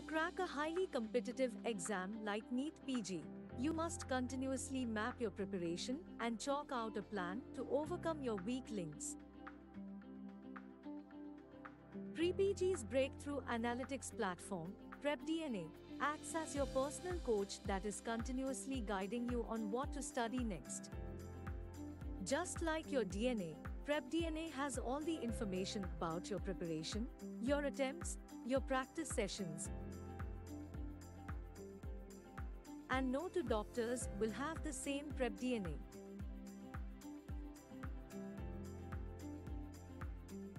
To crack a highly competitive exam like NEET PG, you must continuously map your preparation and chalk out a plan to overcome your weak links. PrePG's breakthrough analytics platform, PrepDNA, acts as your personal coach that is continuously guiding you on what to study next. Just like your DNA, PrepDNA has all the information about your preparation, your attempts, your practice sessions. And No Two Doctors will have the same PrepDNA.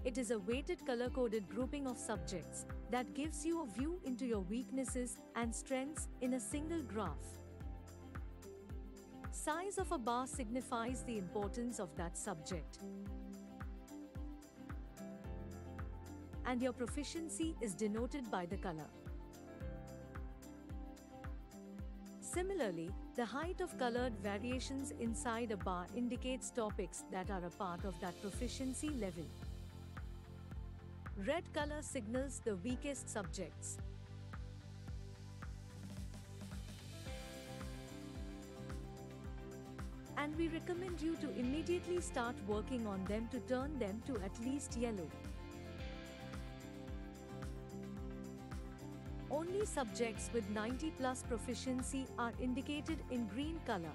It is a weighted color-coded grouping of subjects that gives you a view into your weaknesses and strengths in a single graph. Size of a bar signifies the importance of that subject. And your proficiency is denoted by the color. Similarly, the height of colored variations inside a bar indicates topics that are a part of that proficiency level. Red color signals the weakest subjects. And we recommend you to immediately start working on them to turn them to at least yellow. Only subjects with 90+ proficiency are indicated in green color.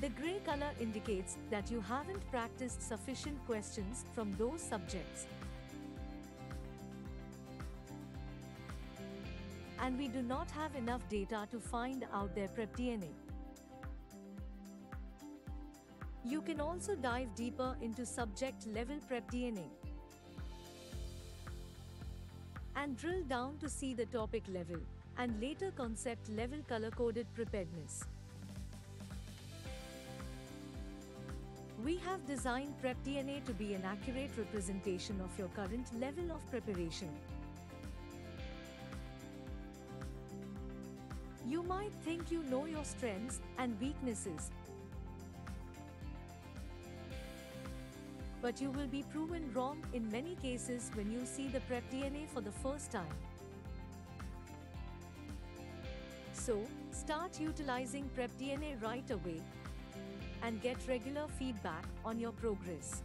The grey color indicates that you haven't practiced sufficient questions from those subjects. And we do not have enough data to find out their PrepDNA. You can also dive deeper into subject-level PrepDNA and drill down to see the topic level and later concept-level color-coded preparedness. We have designed PrepDNA to be an accurate representation of your current level of preparation. You might think you know your strengths and weaknesses, but you will be proven wrong in many cases when you see the PrepDNA for the first time. So, start utilizing PrepDNA right away and get regular feedback on your progress.